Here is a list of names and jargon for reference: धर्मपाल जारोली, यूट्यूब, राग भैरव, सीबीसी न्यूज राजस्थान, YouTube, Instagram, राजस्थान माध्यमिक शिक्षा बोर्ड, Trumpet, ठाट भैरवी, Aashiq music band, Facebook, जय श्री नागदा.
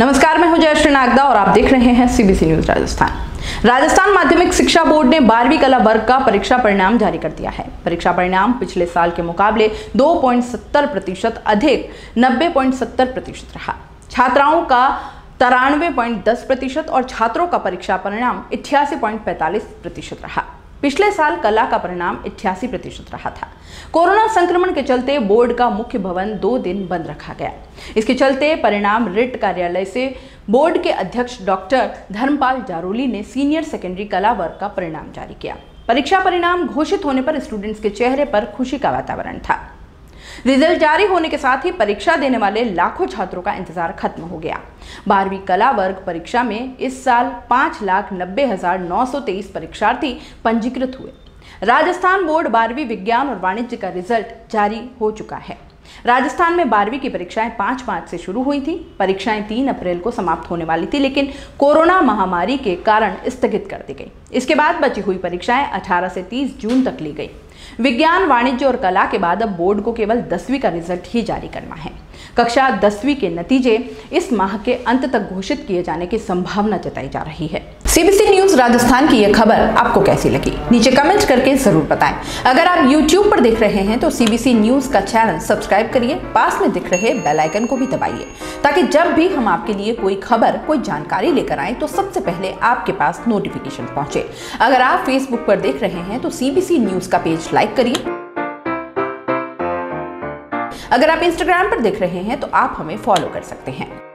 नमस्कार, मैं हूं जय श्री नागदा और आप देख रहे हैं सीबीसी न्यूज राजस्थान। राजस्थान माध्यमिक शिक्षा बोर्ड ने 12वीं कला वर्ग का परीक्षा परिणाम जारी कर दिया है। परीक्षा परिणाम पिछले साल के मुकाबले 2.70% अधिक 90.70% रहा। छात्राओं का 93.10% और छात्रों का परीक्षा परिणाम 88.45% रहा। पिछले साल कला का परिणाम 88% रहा था। कोरोना संक्रमण के चलते बोर्ड का मुख्य भवन 2 दिन बंद रखा गया। इसके चलते परिणाम रिट कार्यालय से बोर्ड के अध्यक्ष डॉक्टर धर्मपाल जारोली ने सीनियर सेकेंडरी कला वर्ग का परिणाम जारी किया। परीक्षा परिणाम घोषित होने पर स्टूडेंट्स के चेहरे पर खुशी का वातावरण था। रिजल्ट जारी होने के साथ ही परीक्षा देने वाले लाखों छात्रों का इंतजार खत्म हो गया। 12वीं कला वर्ग परीक्षा में इस साल 5,90,923 परीक्षार्थी पंजीकृत हुए। राजस्थान बोर्ड 12वीं विज्ञान और वाणिज्य का रिजल्ट जारी हो चुका है। राजस्थान में 12वीं की परीक्षाएं 5 मार्च से शुरू हुई थी। परीक्षाएं 3 अप्रैल को समाप्त होने वाली थी, लेकिन कोरोना महामारी के कारण स्थगित कर दी गई। इसके बाद बची हुई परीक्षाएं 18 से 30 जून तक ली गई। विज्ञान, वाणिज्य और कला के बाद अब बोर्ड को केवल 10वीं का रिजल्ट ही जारी करना है। कक्षा 10वीं के नतीजे इस माह के अंत तक घोषित किए जाने की संभावना जताई जा रही है। सीबीसी न्यूज राजस्थान की यह खबर आपको कैसी लगी, नीचे कमेंट करके जरूर बताएं। अगर आप YouTube पर देख रहे हैं तो सीबीसी न्यूज का चैनल सब्सक्राइब करिए। पास में दिख रहे बेल आइकन को भी दबाइए, ताकि जब भी हम आपके लिए कोई खबर, कोई जानकारी लेकर आए तो सबसे पहले आपके पास नोटिफिकेशन पहुंचे। अगर आप Facebook पर देख रहे हैं तो सीबीसी न्यूज का पेज लाइक करिए। अगर आप Instagram पर देख रहे हैं तो आप हमें फॉलो कर सकते हैं।